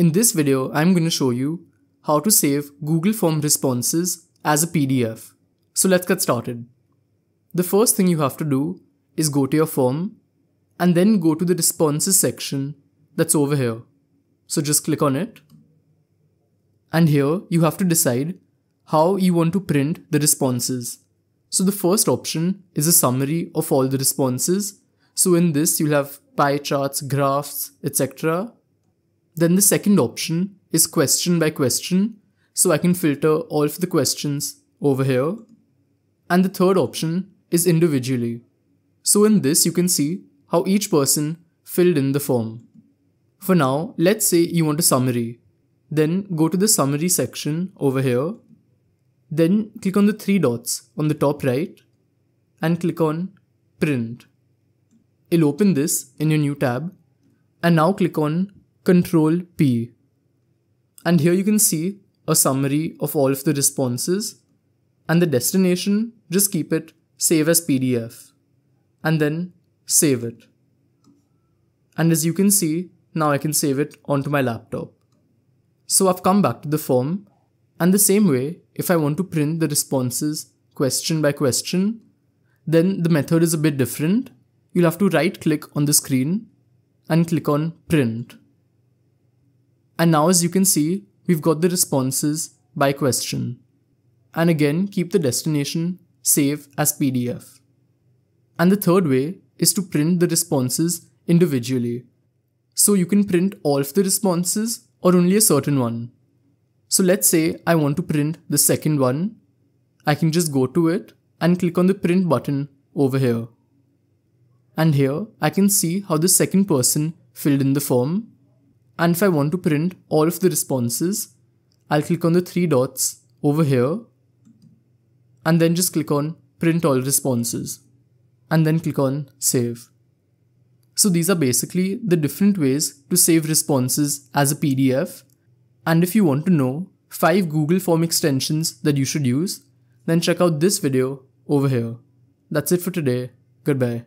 In this video, I'm going to show you how to save Google Form responses as a PDF. So let's get started. The first thing you have to do is go to your form and then go to the responses section that's over here. So just click on it. And here you have to decide how you want to print the responses. So the first option is a summary of all the responses. So in this you'll have pie charts, graphs, etc. Then the second option is question by question. So I can filter all of the questions over here. And the third option is individually. So in this you can see how each person filled in the form. For now, let's say you want a summary. Then go to the summary section over here. Then click on the three dots on the top right and click on print. It'll open this in your new tab and now click on Control P. And here you can see a summary of all of the responses and the destination, just keep it save as PDF and then save it. And as you can see, now I can save it onto my laptop. So I've come back to the form and the same way, if I want to print the responses question by question, then the method is a bit different. You'll have to right click on the screen and click on print. And now as you can see, we've got the responses by question. And again, keep the destination save as PDF. And the third way is to print the responses individually. So you can print all of the responses or only a certain one. So let's say I want to print the second one. I can just go to it and click on the print button over here. And here I can see how the second person filled in the form. And if I want to print all of the responses, I'll click on the three dots over here. And then just click on print all responses. And then click on save. So these are basically the different ways to save responses as a PDF. And if you want to know 5 Google Form extensions that you should use, then check out this video over here. That's it for today. Goodbye.